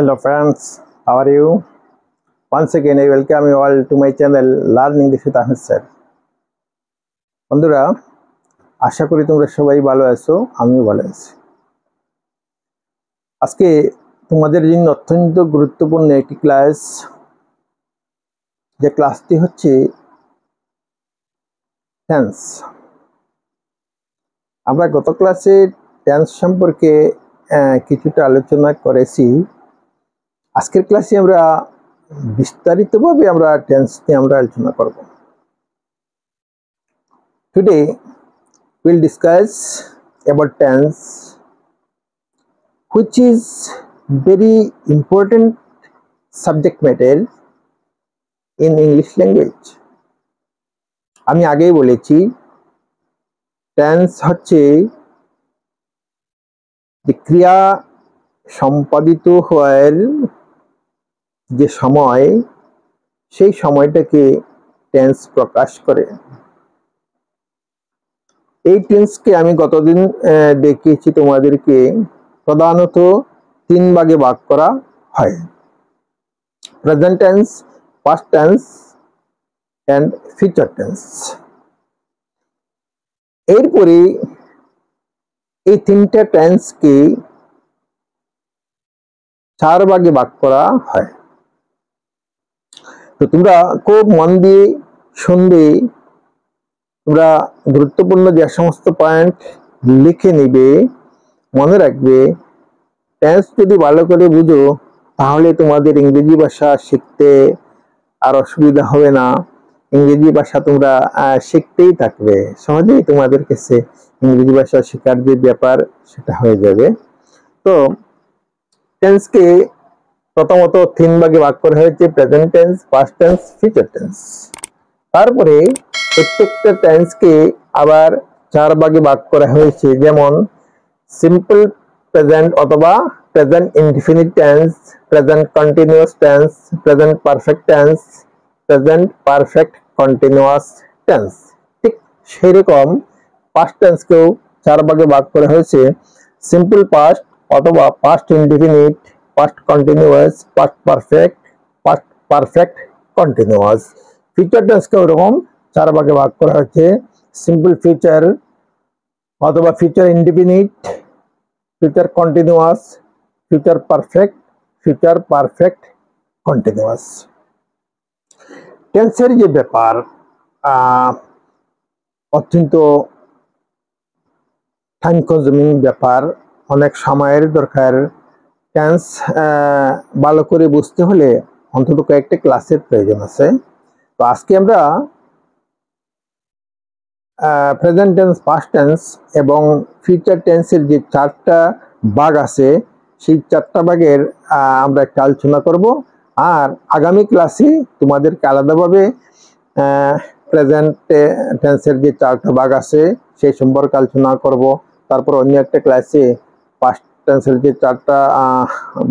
Hello friends, how are you? Once again I welcome you all to my channel Learning English with Ahmed Sir. বন্ধুরা আশা করি তোমরা সবাই ভালো আছো, আমিও ভালো আছি। আজকে তোমাদের জন্য অত্যন্ত গুরুত্বপূর্ণ একটি ক্লাস, যে ক্লাসটি হচ্ছে টেন্স। আমরা গত ক্লাসে টেন্স সম্পর্কে কিছুটা আলোচনা করেছি। আজকের ক্লাসে আমরা বিস্তারিতভাবে টেন্স নিয়ে আলোচনা করব। Today will discuss about tense, which is very important subject matter in English language. আমি আগেই বলেছি টেন্স হচ্ছে যে ক্রিয়া সম্পাদিত হওয়ার যে সময়, সেই সময়টাকে টেন্স প্রকাশ করে। এই টেন্সকে আমি গতদিন দেখিয়েছি তোমাদেরকে, প্রধানত তিন ভাগে ভাগ করা হয়: present tense, past tense and future tense. এরপরে এই তিনটা টেন্সকে চার ভাগে ভাগ করা হয়। তো তোমরা খুব মন দিয়ে শুনবে, তোমরা গুরুত্বপূর্ণ যে সমস্ত পয়েন্ট লিখে নিবে। মনে রাখবে টেন্স যদি ভালো করে বুঝো তাহলে তোমাদের ইংরেজি ভাষা শিখতে আর অসুবিধা হবে না। ইংরেজি ভাষা তোমরা শিখতেই থাকবে, সহজেই তোমাদের কাছে ইংরেজি ভাষা শেখার যে ব্যাপার সেটা হয়ে যাবে। তো টেন্সকে প্রথমত তিন ভাগে ভাগ করা হয়েছে: present tense, past tense, future tense. তারপরে প্রত্যেকটা টেন্সকে আবার চার ভাগে ভাগ করা হয়েছে, যেমন সিম্পল প্রেজেন্ট অথবা present indefinite tense, present continuous tense, present perfect tense, present perfect continuous tense. ঠিক সেরকম পাস্ট টেন্সকেও চার ভাগে ভাগ করা হয়েছে: সিম্পল পাস্ট অথবা past indefinite, past continuous, past perfect, past perfect continuous. Future tense के ওরকম চার ভাগে ভাগ করা হয়েছে: simple future অথবা future indefinite, future continuous, future perfect continuous. টেন্সের যে ব্যাপার অত্যন্ত টাইম কনজিউমিং ব্যাপার, অনেক সময়ের দরকার। টেন্স ভালো করে বুঝতে হলে অন্তত কয়েকটা ক্লাসের প্রয়োজন আছে। তো আজকে আমরা প্রেজেন্ট টেন্স, পাস্ট টেন্স এবং ফিউচার টেন্সের যে চারটা ভাগ আছে, সেই চারটা ভাগের আমরা একটা আলোচনা করব। আর আগামী ক্লাসে তোমাদেরকে আলাদাভাবে প্রেজেন্ট টেন্সের যে চারটা ভাগ আছে সেই সম্পর্কে আলোচনা করব। তারপর অন্য একটা ক্লাসে পাস্ট টেন্সের যে চারটা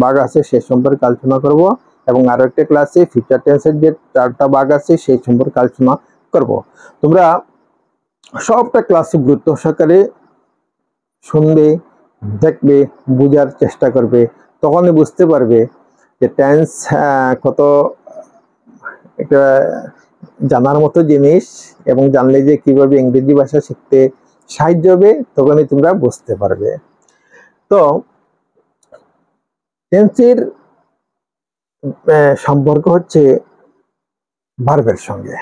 ভাগ আছে সেই সম্পর্কে আলোচনা করব, এবং আরো একটা ক্লাসে ফিউচার টেন্সের যে চারটা ভাগ আছে সেই সম্পর্কে আলোচনা করব। তোমরা সবটা ক্লাসে গুরুত্ব সহকারে শুনবে, দেখবে, বোঝার চেষ্টা করবে। তখনই বুঝতে পারবে যে টেন্স কত একটা জানার মতো জিনিস, এবং জানলে যে কিভাবে ইংরেজি ভাষা শিখতে সাহায্য হবে, তখনই তোমরা বুঝতে পারবে। তো টেন্সের সম্পর্ক হচ্ছে ভার্বের সঙ্গে।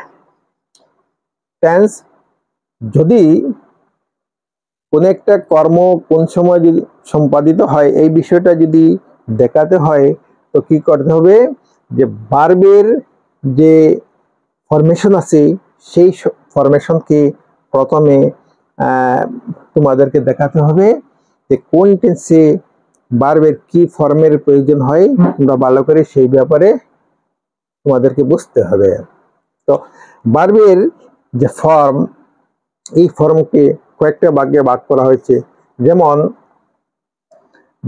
টেন্স যদি কোন একটা কর্ম কোন সময় যদি সম্পাদিত হয় এই বিষয়টা যদি দেখাতে হয়, তো কি করতে হবে, যে ভার্বের যে ফরমেশন আছে সেই ফরমেশনকে প্রথমে তোমাদেরকে দেখাতে হবে যে কোন টেন্সে ভার্বের কি ফর্মের প্রয়োজন হয়। তোমরা ভালো করে সেই ব্যাপারে তোমাদেরকে বুঝতে হবে। তো ভার্বের যে ফর্ম, এই ফর্মকে কয়েকটা ভাগে ভাগ করা হয়েছে, যেমন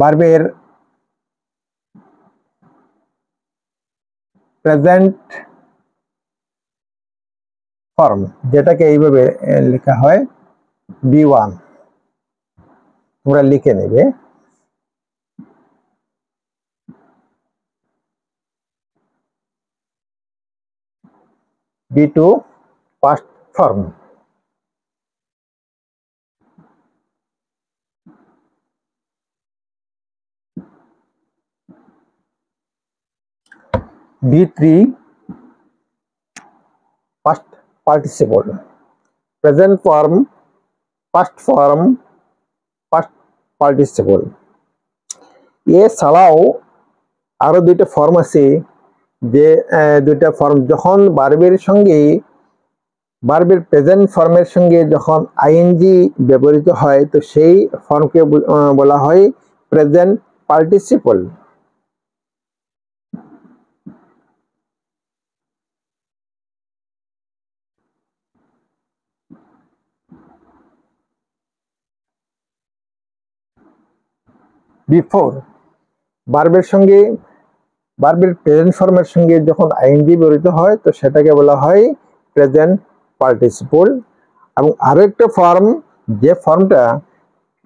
ভার্বের প্রেজেন্ট ফর্ম, যেটাকে এইভাবে লেখা হয় B1, তোমরা লিখে নেবে। B2 past form. B3 past participle. Present form, past form, past participle. ये सालाओ आरो दुइटा फॉर्म আছে যে দুইটা ফর্ম যখন ভার্বের সঙ্গে ভার্বের প্রেজেন্ট ফর্মের সঙ্গে যখন আইএনজি ব্যবহৃত হয় তো সেই ফর্মকে বলা হয় প্রেজেন্ট পার্টিসিপল বিফোর ভার্বের সঙ্গে ভার্বের প্রেজেন্ট ফর্মের সঙ্গে যখন আইএনজি ব্যবহৃত হয় তো সেটাকে বলা হয় প্রেজেন্ট পার্টিসিপল এবং আরো একটা ফর্ম যে ফর্মটা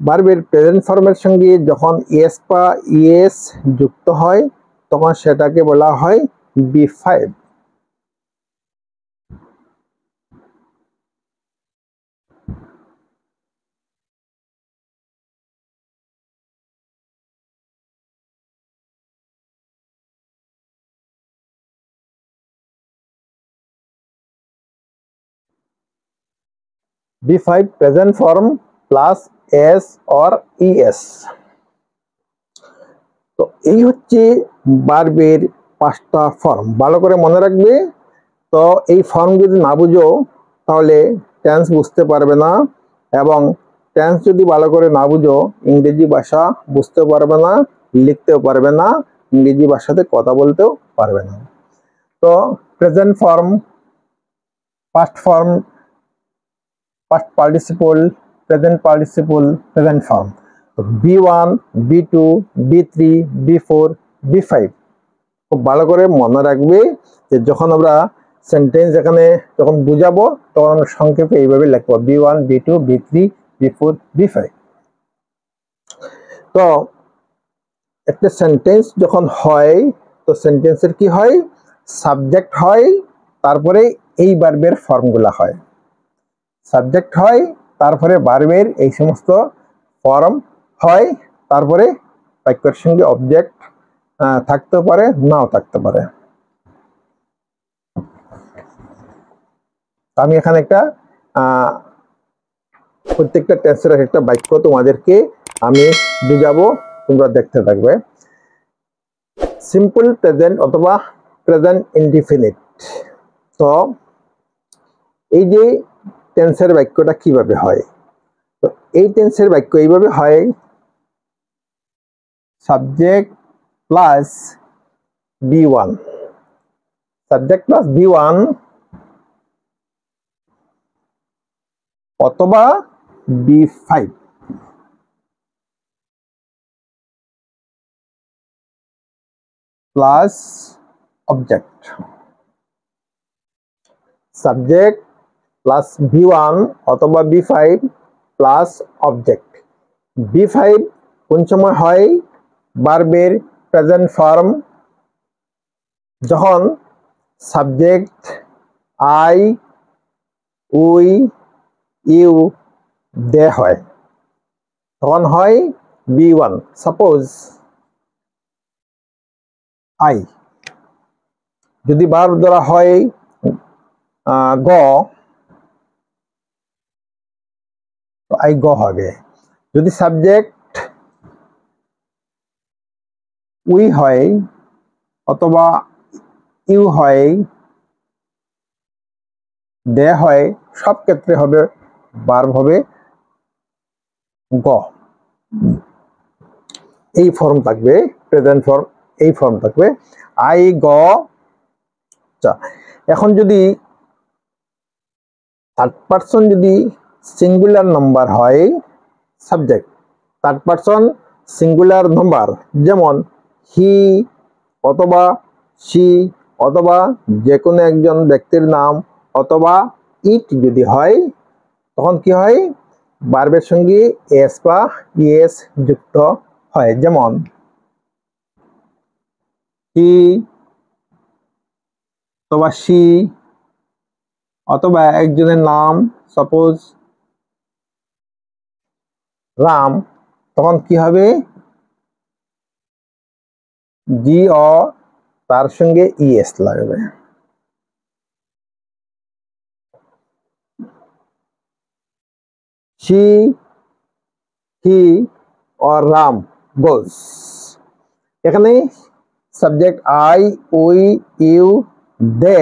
ভার্বের প্রেজেন্ট ফর্মের সঙ্গে যখন এস বা ইএস যুক্ত হয় তখন সেটাকে বলা হয় বি5 B5 present form plus S or ES. तो यही होच्छे बारबेर पास्टा फॉर्म बालो करे मने रखबे तो यही फॉर्म जो ना बुझो ताहले टेंस बुझते पारबे ना एवं टेंस जो बालो करे ना बुझो इंग्रेजी भाषा बुझते पारबे ना लिखते पारबे ना इंग्रेजी भाषाते कथा बोलते पारबे ना तो present form past form past participle, present participle, present form. B1, B2, B3, B4, B5. So, bhalo kore mone rakhbe je jokhon amra sentence ekhane jokhon bujhabo tokhon amra shongkhepe eibhabe likhbo B1, B2, B3, B4, B5. So, ekta sentence jokhon hoy to sentence er ki hoy subject hoy tarpore ei verb er form gula hoy. Subject হয় তারপরে ভার্বের এই সমস্ত form হয় তারপরে বাক্যের সঙ্গে object থাকতে পারে নাও থাকতে পারে আমি এখানে একটা প্রত্যেকটা টেন্সের একটা বাক্য তোমাদেরকে আমি বুঝাবো তোমরা দেখতে থাকবে সিম্পল প্রেজেন্ট অথবা প্রেজেন্ট ইনডিফিনিট তো এই যে টেন্সের বাক্যটা কিভাবে হয় তো এই টেন্সের বাক্য এইভাবে হয় সাবজেক্ট প্লাস বি1 সাবজেক্ট প্লাস বি1 অথবা বি5 plus object subject plus B1 অথবা B5 plus object B5 কোন সময় হয় ভার্বের প্রেজেন্ট ফর্ম যখন subject I we you they হয় তখন হয় B1 সাপোজ আই যদি ভার্ব দ্বারা হয় গো I go hobe. Jodi subject we hoy otoba you hoy they hoy sob khetre hobe verb hobe go. Ei form thakbe present form ei form thakbe I go. Acha ekhon jodi third person jodi singular number hoy subject third person singular number jemon he অথবা she অথবা যে কোনো একজন ব্যক্তির নাম অথবা it যদি হয় তখন কি হয় ভার্বের সঙ্গে s বা es যুক্ত হয় যেমন he অথবা she অথবা একজনের নাম সাপোজ রাম, তখন কি হবে? জি অ তার সঙ্গে ইএস লাগবে। She, he or Ram goes. এখানে subject I, we, you, they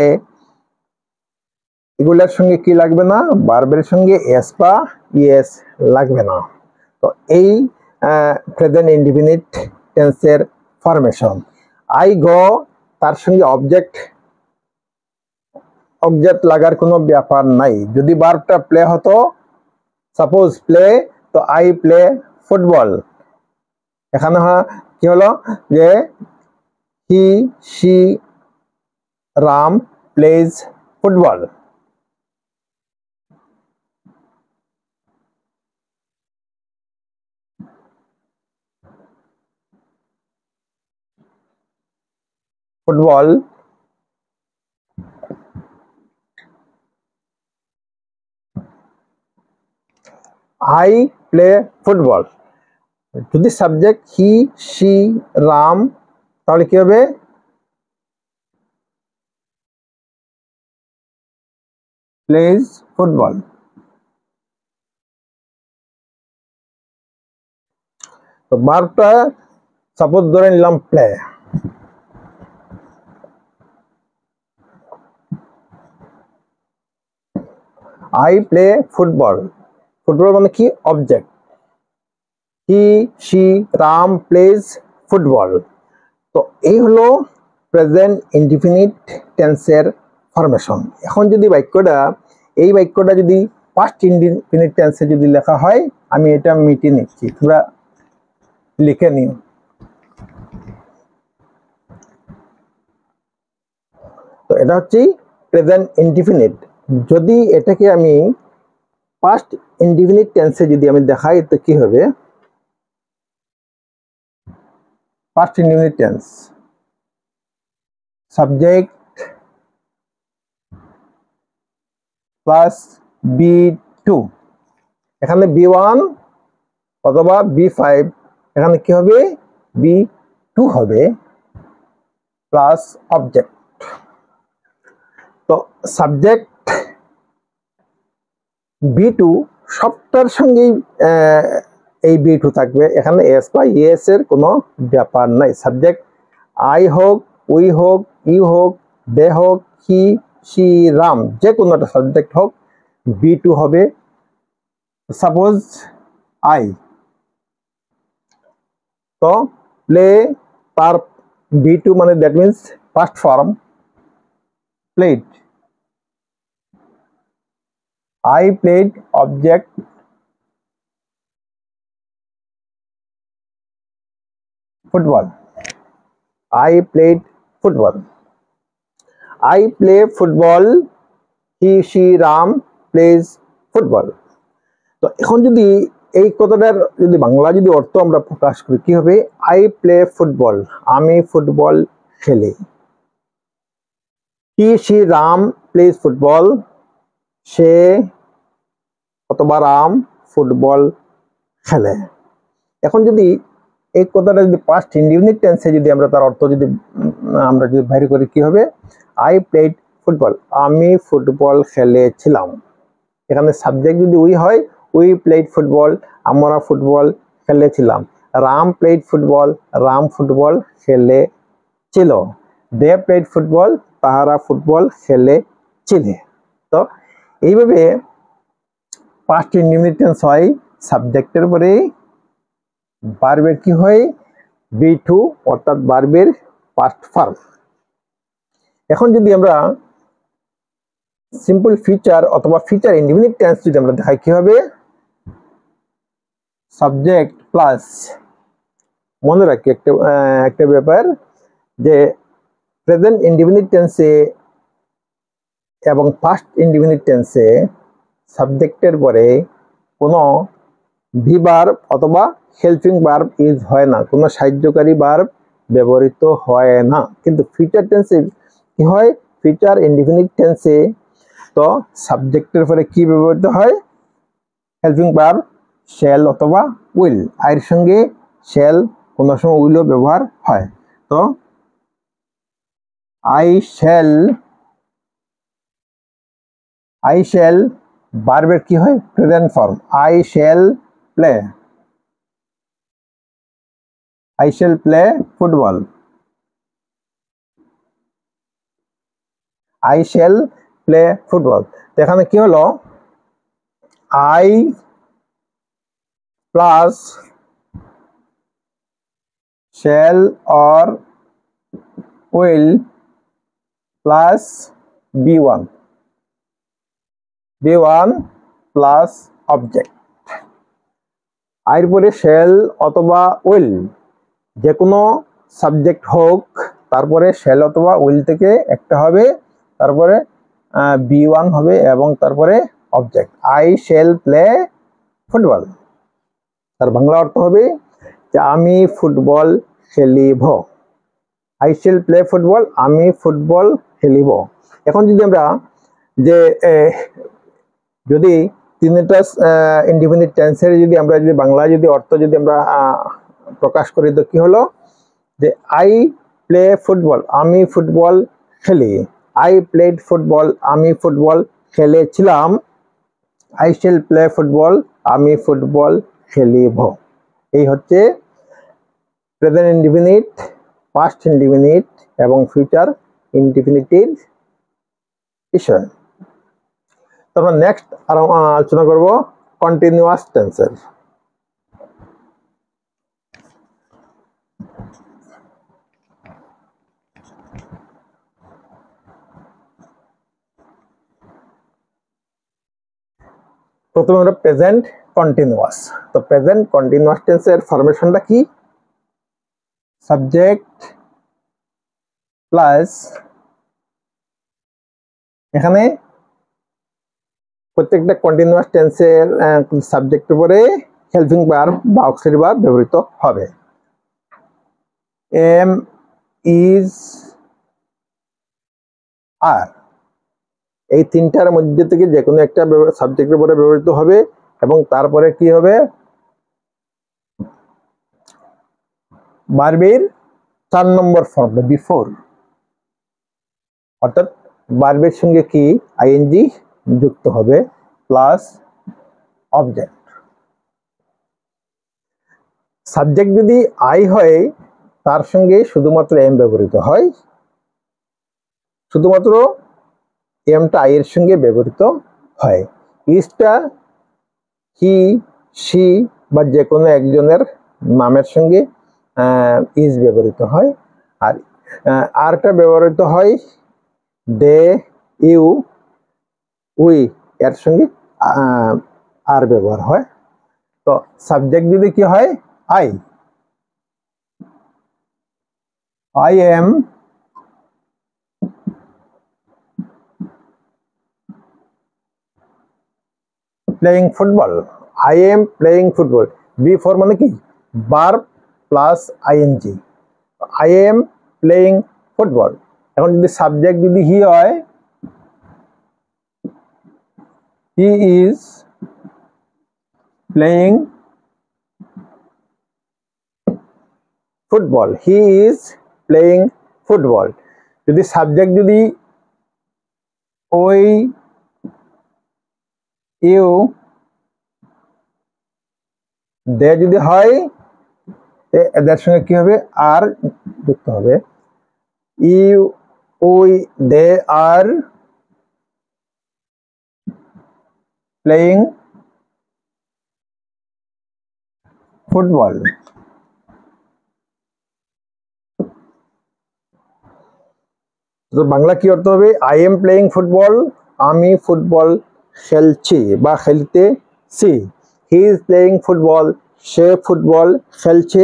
এগুলোর সঙ্গে কি লাগবে না, ভার্বের সঙ্গে এস বা ইএস লাগবে না। তো এই প্রেজেন্ট ইনডিফিনিট টেন্সের ফরমেশন। আই গো তার সঙ্গে অবজেক্ট অবজেক্ট লাগার কোনো ব্যাপার নাই। যদি ভার্বটা প্লে হতো সাপোজ প্লে, তো আই প্লে ফুটবল। এখানে কি হলো যে he, she, Ram plays football. Football I play football. যদি সাবজেক্ট হি, শি, রাম তাহলে কি হবে? Plays football. তো ভার্বটা সাপোজ ধরে নিলাম play, I play football. Football মানে কি? Object. He, she, Ram plays football. তো এই হলো প্রেজেন্ট ইনডিফিনিট টেন্সের ফরমেশন। এখন যদি বাক্যটা যদি পাস্ট ইনডিফিনিট টেন্সে যদি লেখা হয়, আমি এটা মিটে নিচ্ছি, তোমরা লিখে নিও। তো এটা হচ্ছে প্রেজেন্ট ইনডিফিনিট। যদি এটাকে আমি পাস্ট ইনডিফিনিট টেন্সে যদি আমি দেখাই তো কি হবে? Past indefinite tense subject plus বি2, এখানে বি1 অথবা বি5, এখানে কি হবে? বি2 হবে প্লাস অবজেক্ট। তো সাবজেক্ট বি2 সবটার সঙ্গেই এই বি2 থাকবে। এখানে এস বা ইএস এর কোনো ব্যাপার নাই। সাবজেক্ট আই হোক, উই হোক, ইউ হোক, দে হোক, হি, শি, রাম যে কোনো একটা সাবজেক্ট হোক, বি2 হবে। সাপোজ আই, তো প্লে তার বি2 মানে that means first form played. I played object football. I played football. I play football. He, she, Ram plays football. তো এখন যদি এই কথাটার যদি বাংলা যদি অর্থ আমরা প্রকাশ করি কি হবে? I play football. আমি ফুটবল খেলি। He, she, Ram plays football. সে অথবা রাম ফুটবল খেলে। এখন যদি এই কথাটা যদি পাস্ট ইনডিফিনিট টেন্সে যদি আমরা তার অর্থ যদি আমরা যদি বাইরে করি কি হবে? আই প্লেড ফুটবল, আমি ফুটবল খেলেছিলাম। এখানে সাবজেক্ট যদি উই হয়, উই প্লেড ফুটবল, আমরা ফুটবল খেলেছিলাম। রাম প্লেড ফুটবল, রাম ফুটবল খেলেছিল। দে প্লেড ফুটবল, তাহারা ফুটবল খেলেছিল। তো এইভাবে পাস্ট ইনডিফিনিট টেন্স হয় সাবজেক্টের পরে ভার্বের কি হয়? বি2 অর্থাৎ ভার্বের পাস্ট ফর্ম। এখন যদি আমরা সিম্পল ফিউচার অথবা ফিউচার ইনডিফিনিট টেন্স যদি আমরা দেখাই কি হবে? সাবজেক্ট প্লাস, মনে রাখি একটা ব্যাপার যে প্রেজেন্ট ইনডিফিনিট টেন্সে এবং পাস্ট ইনডিফিনিট টেন্সে সাবজেক্টের পরে কোনো ভি ভার্ব অথবা হেল্পিং ভার্ব ইউজ হয় না, কোনো সাহায্যকারী ভার্ব ব্যবহৃত হয় না। কিন্তু ফিউচার টেন্সে কি হয়? ফিউচার ইনডিফিনিট টেন্সে তো সাবজেক্টের পরে কি ব্যবহৃত হয়? হেল্পিং ভার্ব শ্যাল অথবা উইল। আর সঙ্গে শ্যাল কোনো সময় উইলও ব্যবহার হয়। তো আই শ্যাল ভার্বের কি হয়? Present form. I shall play football. I shall play football. তো এখানে কি হলো? I plus shall or will plus B1 plus object. আর পরে shall অথবা will যে কোনো সাবজেক্ট হোক, তারপরে শ্যাল অথবা উইল থেকে একটা হবে, তারপরে B1 হবে এবং তারপরে object. I shall play football, তার বাংলা অর্থ হবে যে আমি ফুটবল খেলিব। আই শ্যাল প্লে ফুটবল, আমি ফুটবল খেলিব। এখন যদি আমরা যে যদি তিনটা ইনডিফিনিট টেন্সের যদি আমরা যদি বাংলা যদি অর্থ যদি আমরা প্রকাশ করি তো কি হলো? যে আই প্লে ফুটবল, আমি ফুটবল খেলি। আই প্লেড ফুটবল, আমি ফুটবল খেলেছিলাম। আই শ্যাল প্লে ফুটবল, আমি ফুটবল খেলিব। এই হচ্ছে প্রেজেন্ট ইনডিফিনিট, পাস্ট ইনডিফিনিট এবং ফিউচার ইনডিফিনিটির বিষয়। তারপর নেক্সট আলোচনা করব কন্টিনিউয়াস টেন্সের। প্রথমে আমরা প্রেজেন্ট কন্টিনিউয়াস। তো প্রেজেন্ট কন্টিনিউয়াস টেন্সের ফরমেশনটা কি? সাবজেক্ট প্লাস এখানে প্রত্যেকটা কন্টিনিউয়াস টেন্সের সাবজেক্টের পরে হেল্পিং ভার্ব বা অক্সিলারি ভার্ব ব্যবহৃত হবে। এম ইজ আর এই তিনটার মধ্যে থেকে যে কোনো একটা সাবজেক্টের পরে ব্যবহৃত হবে এবং তারপরে কি হবে? ভার্বের 4 নম্বর ফর্ম বিফোর, অর্থাৎ ভার্বের সঙ্গে কি আইএনজি যুক্ত হবে প্লাস অবজেক্ট। সাবজেক্ট যদি আই হয় তার সঙ্গে শুধুমাত্র এম ব্যবহৃত হয়, শুধুমাত্র এমটা আই এর সঙ্গে ব্যবহৃত হয়। ইজটা হি সি বা যে কোনো একজনের নামের সঙ্গে ইজ ব্যবহৃত হয়। আর আরটা ব্যবহৃত হয় দে ইউ উই এর সঙ্গে আর ব্যবহার হয়। তো সাবজেক্ট যদি কি হয় I, I am playing football. I am playing football, before মানে কি verb plus ING. I am playing football. এখন যদি সাবজেক্ট যদি হি হয়, he is playing football, he is playing football. যদি সাবজেক্ট যদি ওই ইউ দে যদি হয়, এদের সঙ্গে কি হবে? আর যুক্ত হবে। You we they are playing football. তো বাংলা কি অর্থ হবে? আই এম প্লেয়িং ফুটবল, আমি ফুটবল খেলছি বা খেলতেছি। হি ইজ প্লেয়িং ফুটবল, সে ফুটবল খেলছে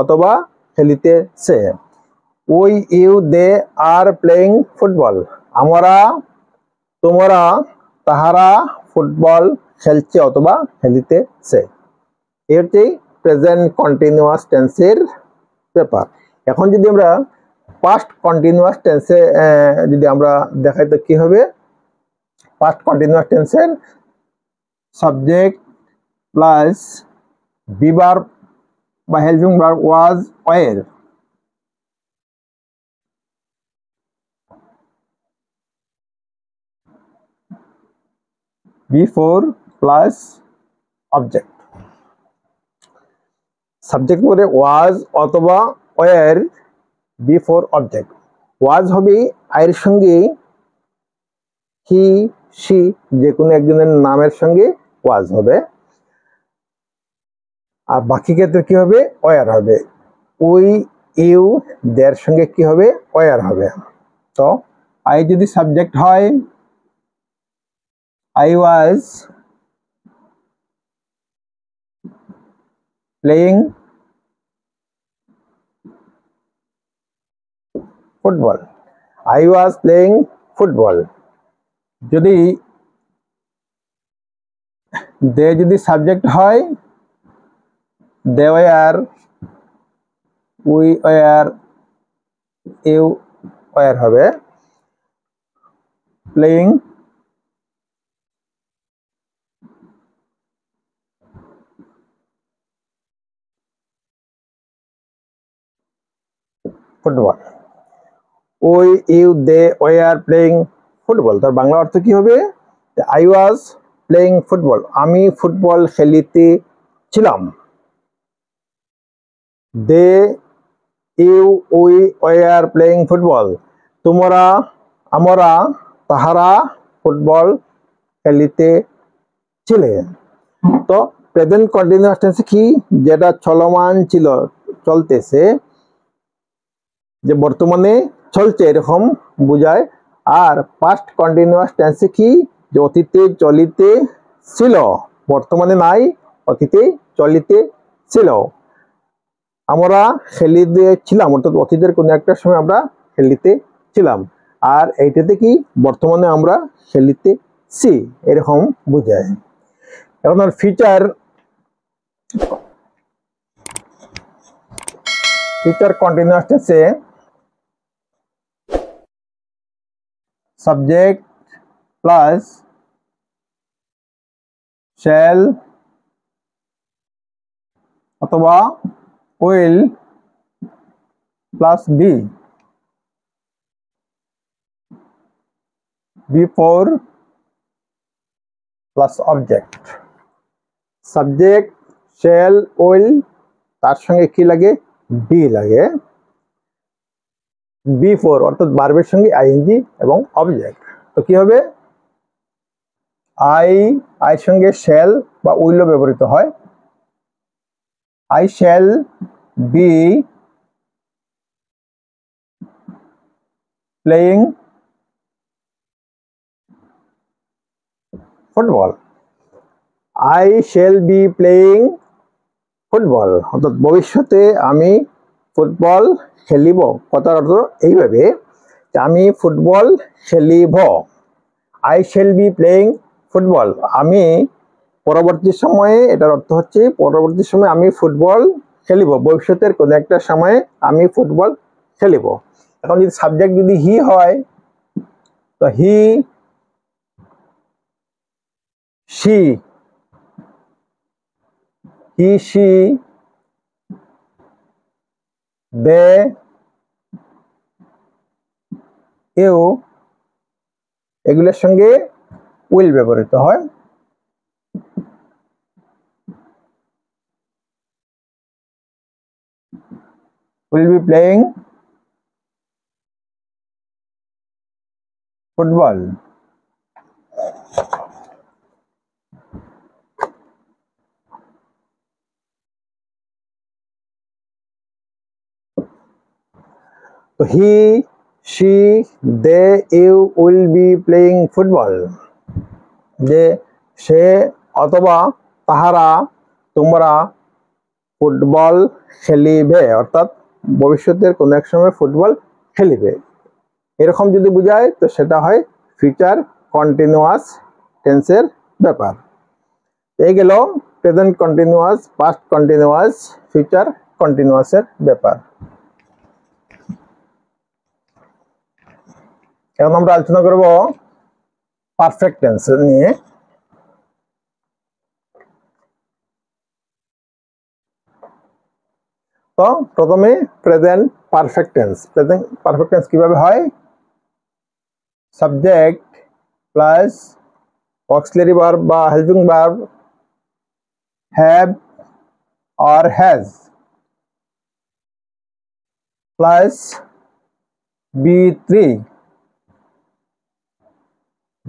অথবা খেলিতেছে। We you they are playing football, আমরা তোমরা তাহারা ফুটবল খেলছে অথবা খেলিতেছে। এটি প্রেজেন্ট কন্টিনিউয়াস টেন্সের ব্যাপার। এখন যদি আমরা পাস্ট কন্টিনিউয়াস টেন্সে যদি আমরা দেখাই তো কি হবে? past continuous tense, subject plus be verb by helping verb was were. Before plus object. Subject পরে was অথবা were before object. Was হবে এর সঙ্গে he she যে কোনো একজনের নামের সঙ্গে was হবে, আর বাকি ক্ষেত্রে কি হবে were হবে, we you দের সঙ্গে কি হবে were হবে। তো I যদি সাবজেক্ট হয় I was playing football. I was playing football. Jodi they jodi subject hoy, they were, we were, you were hobe, playing football. We, you, they were playing football. Tar bangla ortho ki hobe? I was playing football. Ami football khelite chilam. They, you, we were playing football. Tumora, amora, tahara football khelite chile. To present continuous tense ki jeta choloman chilo choltese. যে বর্তমানে চলছে এরকম বোঝায়, আর past continuous tense কি যে অতীতে চলিতে ছিল, বর্তমানে নাই, অতীতে চলিতে ছিল। আমরা খেলিতে ছিলাম অর্থাৎ অতীতের কোন একটা সময় আমরা খেলিতে ছিলাম, আর এইটাতে কি বর্তমানে আমরা খেলিতে ছি এরকম বোঝায়। এখন আর future continuous tense, subject plus shall अथवा will plus be. Before plus object. Subject shall will तार संगे की लगे be लगे, before अर्थात verb संगे ing एवं object। तो क्या होगे I संगे shall बा will व्यवहित है। I shall be playing football. I shall be playing football অর্থাৎ ভবিষ্যতে আমি ফুটবল খেলিব, কথার অর্থ এইভাবে যে আমি ফুটবল খেলিব। I shall be playing football, আমি পরবর্তী সময়ে, এটার অর্থ হচ্ছে পরবর্তী সময়ে আমি ফুটবল খেলিব, ভবিষ্যতের কোনো একটা সময়ে আমি ফুটবল খেলিব। এখন যদি সাবজেক্ট যদি হি হয়, তো he she, he, she, they, you এগুলোর সঙ্গে will ব্যবহৃত হয়। Will be playing football. He, she, they, you will be playing football. They, she, अथवा ताहरा तुमरा फुटबॉल खेलिबे अर्थात भविष्यतेर कोनो एक समय फुटबॉल खेलिबे এরকম যদি বোঝায়, তো সেটা হয় ফিউচার কন্টিনিউয়াস টেন্সের ব্যাপার। এই গেল present continuous, past continuous, future কন্টিনিউয়াসের ব্যাপার। এখন আমরা আলোচনা করব পারফেক্ট টেন্স নিয়ে তো প্রথমে present perfect tense. Present perfect tense কিভাবে হয়? সাবজেক্ট প্লাস অক্সিলারি ভার্ব বা helping verb have or has plus B3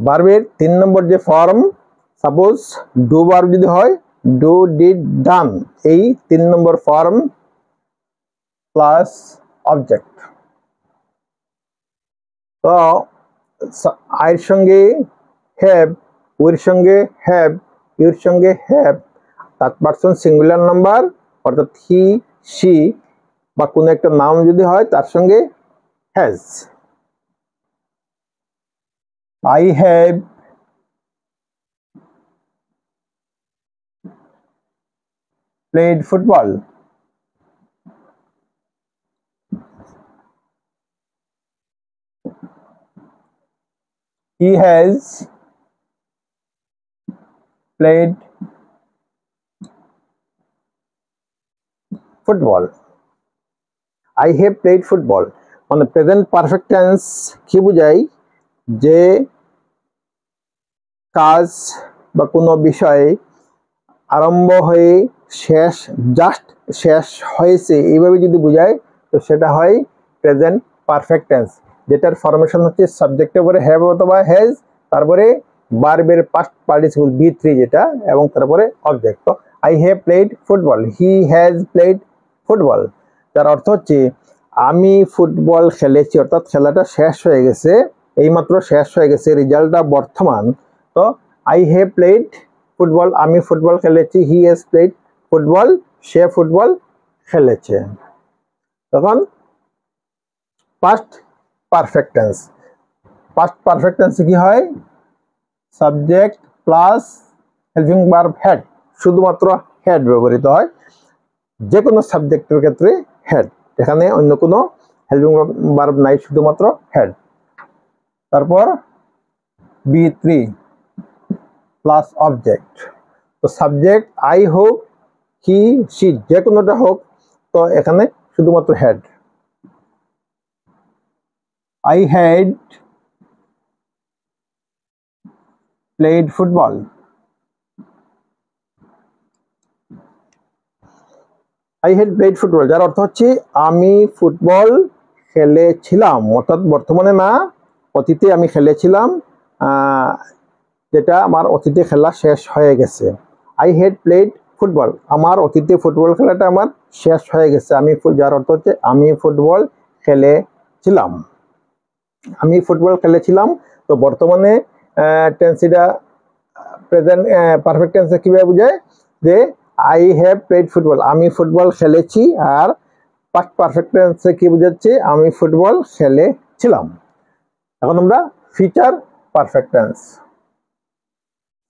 verb 3 number je form suppose do verb jodi hoy do did done ei 3 number form plus object to I সঙ্গে have ওর সঙ্গে have your সঙ্গে have person singular number অর্থাৎ he C বা কোন একটা নাম যদি হয় তার সঙ্গে has. I have played football. He has played football. I have played football মানে প্রেজেন্ট পারফেক্ট টেন্স কি বোঝায়? যে কাজ বা কোনো বিষয়ে আরম্ভ হয়ে শেষ জাস্ট শেষ হয়েছে এইভাবে যদি বোঝায় তো সেটা হয় প্রেজেন্ট পারফেক্ট টেন্স, যেটার ফরমেশন হচ্ছে সাবজেক্টের পরে হ্যাভ অথবা হ্যাজ, তারপরে ভার্বের পাস্ট পার্টিসিপল B3 যেটা, এবং তারপরে অবজেক্ট। তো I have played football, he has played football, যার অর্থ হচ্ছে আমি ফুটবল খেলেছি অর্থাৎ খেলাটা শেষ হয়ে গেছে, এইমাত্র শেষ হয়ে গেছে, রেজাল্টটা বর্তমান। তো আই হ্যাভ প্লেড ফুটবল আমি ফুটবল খেলেছি, হি হ্যাজ প্লেড ফুটবল সে ফুটবল খেলেছে। তখন past perfect tense. Past perfect tense কি হয়? Subject plus helping verb had, শুধুমাত্র হ্যাড ব্যবহৃত হয় যে কোনো সাবজেক্টের ক্ষেত্রে হ্যাড, এখানে অন্য কোনো হেল্পিং ভার্ব নাই, শুধুমাত্র হ্যাড। তারপর B3 প্লাস অবজেক্ট। তো সাবজেক্ট আই হোক কি সি যে কোনোটা হোক, তো এখানে শুধুমাত্র had. I had played football. I had played football যার অর্থ হচ্ছে আমি ফুটবল খেলেছিলাম, অর্থাৎ বর্তমানে না, অতীতে আমি খেলেছিলাম, যেটা আমার অতীতে খেলা শেষ হয়ে গেছে। আই হ্যাড প্লেড ফুটবল আমার অতীতে ফুটবল খেলাটা আমার শেষ হয়ে গেছে, আমি যার অর্থ হচ্ছে আমি ফুটবল খেলেছিলাম। আমি ফুটবল খেলেছিলাম তো বর্তমানে টেন্সিটা প্রেজেন্ট পারফেক্ট টেন্সে কীভাবে বোঝায়? যে আই হ্যাভ প্লেড ফুটবল আমি ফুটবল খেলেছি, আর পাস্ট পারফেক্ট টেন্সে কি বোঝাচ্ছে? আমি ফুটবল খেলেছিলাম। এখন আমরা future perfect tense.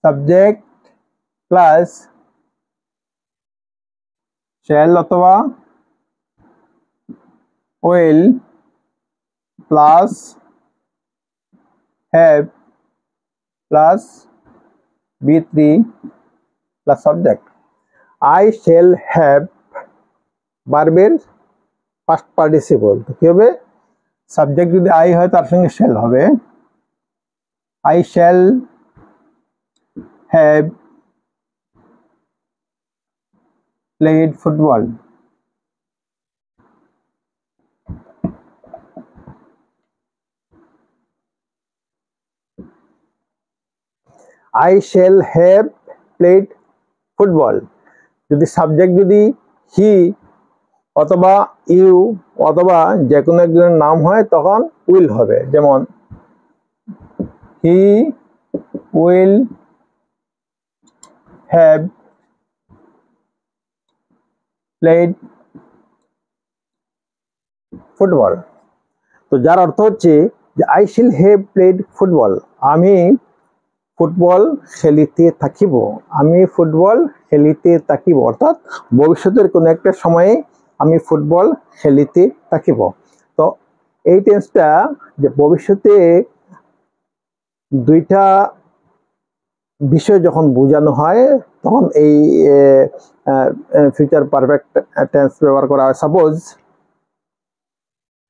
Subject plus shall অথবা will plus have plus B3 plus subject. I shall have ভার্বের past participle তো কি হবে? সাবজেক্ট যদি I হয় তার সঙ্গে shall হবে। I shall have played football। I shall have played football যদি সাবজেক্ট যদি হি অথবা ইউ অথবা যে কোনো একজনের নাম হয় তখন উইল হবে, যেমন he will have played football. তো যার অর্থ হচ্ছে যে I shall have played football আমি ফুটবল খেলিতে থাকিব, আমি ফুটবল খেলিতে থাকিব অর্থাৎ ভবিষ্যতের কোনো একটা সময়ে আমি ফুটবল খেলিতে থাকিব। তো এই টেন্সটা যে ভবিষ্যতে দুইটা বিষয় যখন বোঝানো হয় তখন এই ফিউচার পারফেক্ট টেন্স ব্যবহার করা হয়। সাপোজ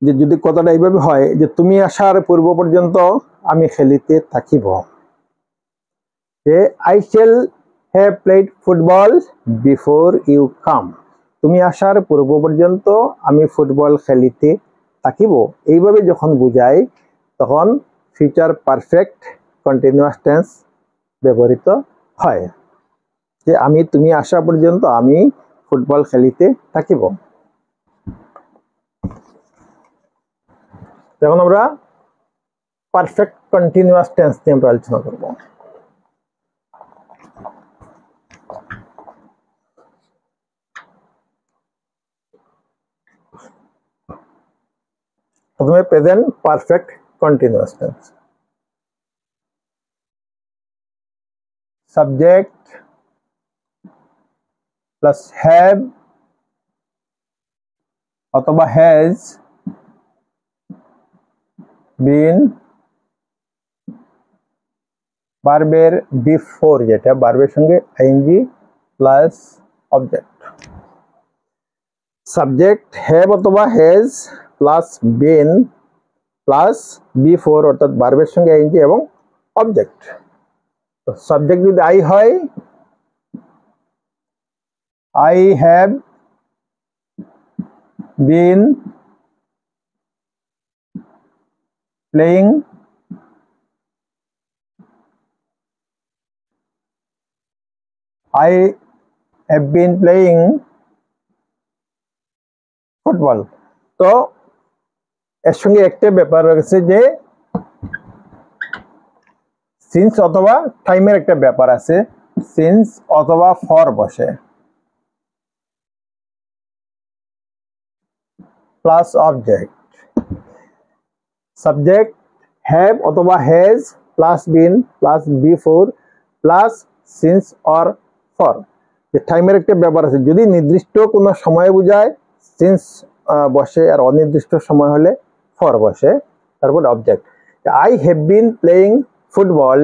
যে যদি কথাটা এইভাবে হয় যে তুমি আসার পূর্ব পর্যন্ত আমি খেলিতে থাকিব, যে I shall have played football before you come, তুমি আসার পূর্ব পর্যন্ত আমি ফুটবল খেলিতে থাকিব। এইভাবে যখন বুঝাই তখন ফিউচার পারফেক্ট কন্টিনিউয়াস টেন্স ব্যবহৃত হয়, যে আমি তুমি আসা পর্যন্ত আমি ফুটবল খেলিতে থাকিব। এখন আমরা পারফেক্ট কন্টিনিউয়াস টেন্স নিয়ে আমরা আলোচনা করব। প্রথমে present perfect continuous tense. Subject plus have অথবা has been, verb before যেটা verb-এর সঙ্গে ing plus object। Subject have অথবা has plus been plus before অর্থাৎ verb-এর সঙ্গে ing এবং object। সাবজেক্ট যদি আই হয়, I have been playing football. তো এর সঙ্গে একটা ব্যাপার রয়েছে যে সিন্স অথবা টাইমের একটা ব্যাপার আছে, সিন্স অথবা ফর বসে প্লাস অবজেক্ট। সাবজেক্ট হ্যাভ অথবা has plus been plus before plus since or for, যে টাইমের একটা ব্যাপার আছে। যদি নির্দিষ্ট কোনো সময় বোঝায় সিন্স বসে, আর অনির্দিষ্ট সময় হলে ফর বসে, তারপরে object. I have been playing football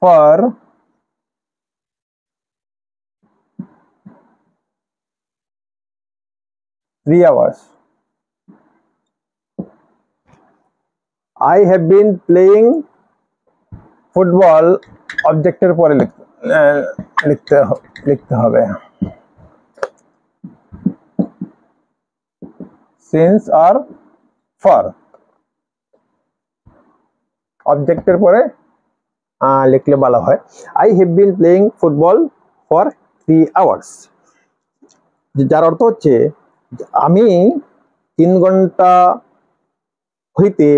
for 3 hours, I have been playing football অবজেক্টের পরে লিখতে হবে since or for, অবজেক্টের পরে লিখলে ভালো হয়। I have been playing football for 3 hours, যার অর্থ হচ্ছে আমি 3 ঘন্টা হইতে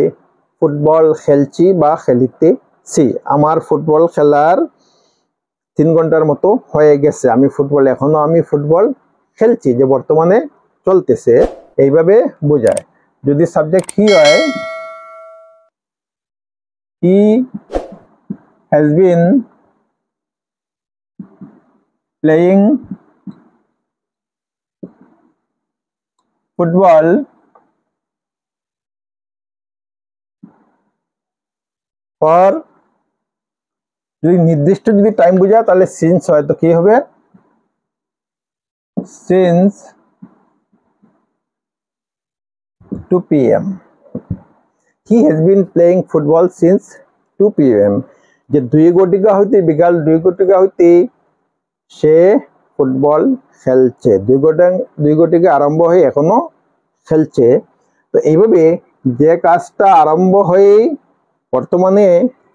ফুটবল খেলছি বা খেলিতেছি, আমার ফুটবল খেলার 3 ঘন্টার মতো হয়ে গেছে, আমি ফুটবল এখনো আমি ফুটবল খেলছি, যে বর্তমানে চলতেছে, এইভাবে বোঝায়। যদি সাবজেক্ট কি হয়, he has been playing football for, যদি নির্দিষ্ট যদি টাইম বোঝায় তাহলে since হয়, তো কি হবে since 2 PM, he has been playing football since 2 PM, যে 2 ঘটিকা হইতে, বিকাল 2 ঘটিকা হইতে সে ফুটবল খেলছে, 2 ঘটিকা আরম্ভ হয়ে এখনো খেলছে। তো এইভাবে যে কাজটা আরম্ভ হয়ে বর্তমানে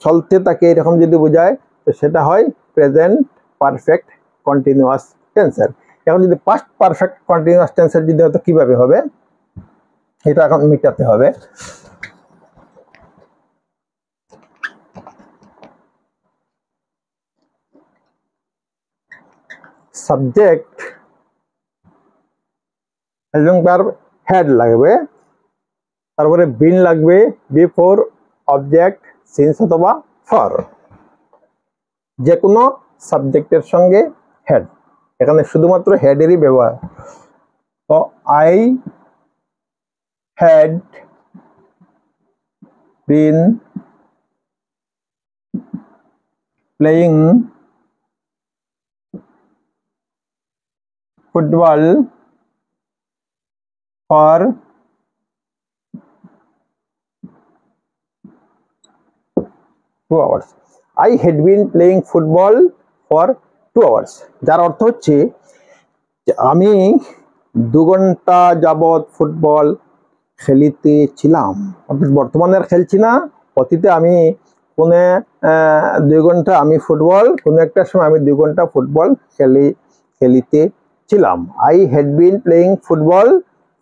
চলতে থাকে এরকম যদি বোঝায় তো সেটা হয় প্রেজেন্ট পারফেক্ট কন্টিনিউয়াস টেন্সের। এখন যদি পাস্ট পারফেক্ট কন্টিনিউয়াস টেন্সের যদি হয়তো কীভাবে হবে এটা এখন মিটাতে হবে। সাবজেক্ট এবং verb had লাগবে, তারপরে been লাগবে, before object since অথবা for, যে কোনো সাবজেক্টের সঙ্গে had, এখানে শুধুমাত্র had এরই ব্যবহার। তো I had been playing football for 2 hours. I had been playing football for 2 hours. যার অর্থ হচ্ছে আমি 2 ঘন্টা যাবত ফুটবল খেলিতেছিলাম। বর্তমানে আর খেলছি না, অতীতে আমি কোনে 2 ঘন্টা আমি ফুটবল কোন একটা সময় আমি 2 ঘন্টা ফুটবল খেলিতেছিলাম। I had been playing football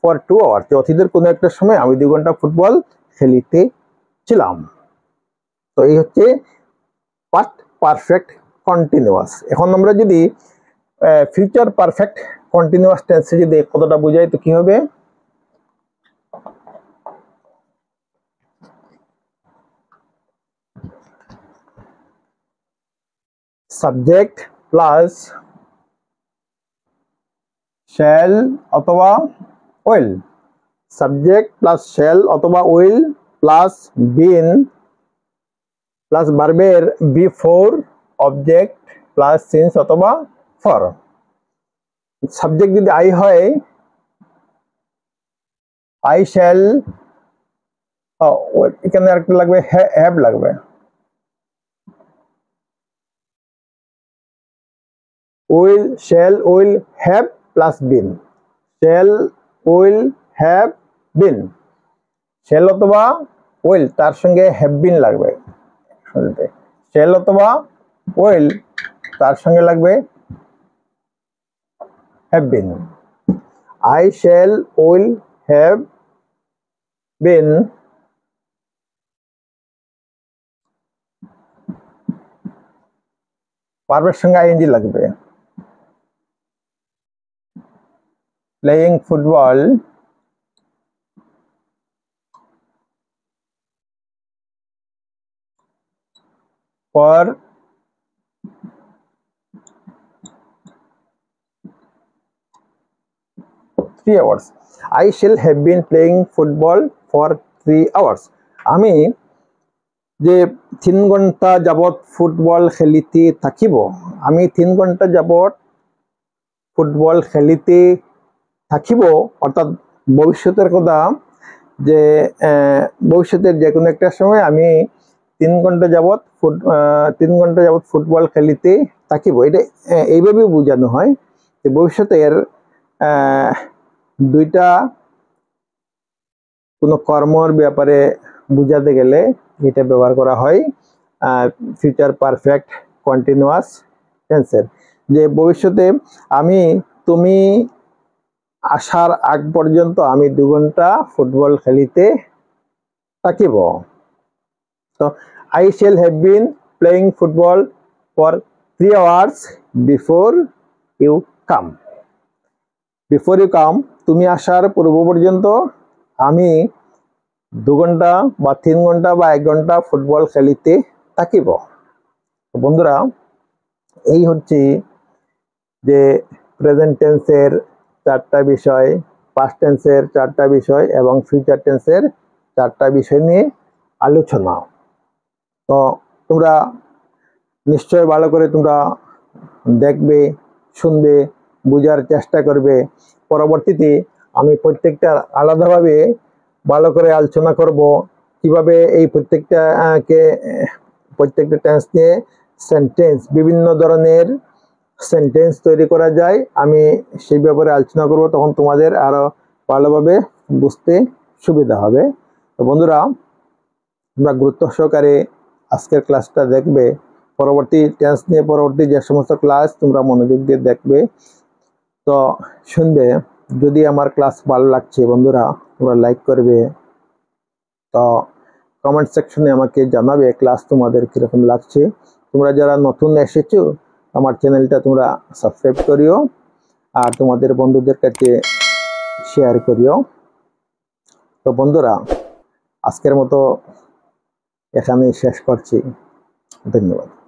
for 2 hours. অতীতের কোন একটা সময় আমি 2 ঘন্টা ফুটবল খেলিতেছিলাম। তো এই হচ্ছে past perfect continuous। এখন আমরা যদি future perfect continuous tense যদি কতটা বুঝাই তো কি হবে, subject plus shall অথবা will, subject plus shall অথবা will plus been plus verb before object plus since অথবা for। সাবজেক্ট যদি I হয় I shall, এখানে আরেকটা লাগবে have লাগবে, will shall will have plus been, shall will have been, shall অথবা will তার সঙ্গে have been লাগবে, shall অথবা will তার সঙ্গে লাগবে have been। I shall will have been verb সঙ্গে ing লাগবে, playing football for 3 hours. I shall have been playing football for 3 hours. আমি যে 3 ঘন্টা যাবত ফুটবল খেলিতে থাকিব, আমি 3 ঘন্টা যাবত ফুটবল খেলিতে থাকিব, অর্থাৎ ভবিষ্যতের কথা, যে ভবিষ্যতের যে কোনো একটা সময় আমি 3 ঘন্টা যাবত 3 ঘন্টা যাবত ফুটবল খেলিতে থাকিব। এটা এইভাবেই বোঝানো হয় যে ভবিষ্যতের দুইটা কোনো কর্মর ব্যাপারে বোঝাতে গেলে এটা ব্যবহার করা হয় ফিউচার পারফেক্ট কন্টিনিউয়াস টেন্সের। যে ভবিষ্যতে আমি তুমি আসার আগ পর্যন্ত আমি 2 ঘন্টা ফুটবল খেলিতে থাকিব। So, I shall have been playing football for 3 hours before you come. Before you come, তুমি আসার পূর্ব পর্যন্ত আমি 2 ঘন্টা বা 3 ঘন্টা বা 1 ঘন্টা ফুটবল খেলিতে থাকিব। বন্ধুরা, এই হচ্ছে যে প্রেজেন্ট টেন্সের 4টা বিষয়, পাস্ট টেন্সের 4টা বিষয় এবং ফিউচার টেন্সের 4টা বিষয় নিয়ে আলোচনা। তো তোমরা নিশ্চয় ভালো করে তোমরা দেখবে, শুনবে, বোঝার চেষ্টা করবে। পরবর্তীতে আমি প্রত্যেকটা আলাদাভাবে ভালো করে আলোচনা করব, কিভাবে এই প্রত্যেকটা টেন্স নিয়ে সেন্টেন্স, বিভিন্ন ধরনের সেন্টেন্স তৈরি করা যায়, আমি সেই ব্যাপারে আলোচনা করব। তখন তোমাদের আরও ভালোভাবে বুঝতে সুবিধা হবে। তো বন্ধুরা, তোমরা গুরুত্ব সহকারে আজকের ক্লাসটা দেখবে। পরবর্তী টেন্স নিয়ে পরবর্তী যে সমস্ত ক্লাস তোমরা মনোযোগ দিয়ে দেখবে, তো শুনবে। যদি আমার ক্লাস ভালো লাগছে বন্ধুরা, তোমরা লাইক করবে, তো কমেন্ট সেকশনে আমাকে জানাবে ক্লাস তোমাদের কীরকম লাগছে। তোমরা যারা নতুন এসেছো আমার চ্যানেলটা তোমরা সাবস্ক্রাইব করিও, আর তোমাদের বন্ধুদের কাছে শেয়ার করিও। তো বন্ধুরা, আজকের মতো এখানেই শেষ করছি। ধন্যবাদ।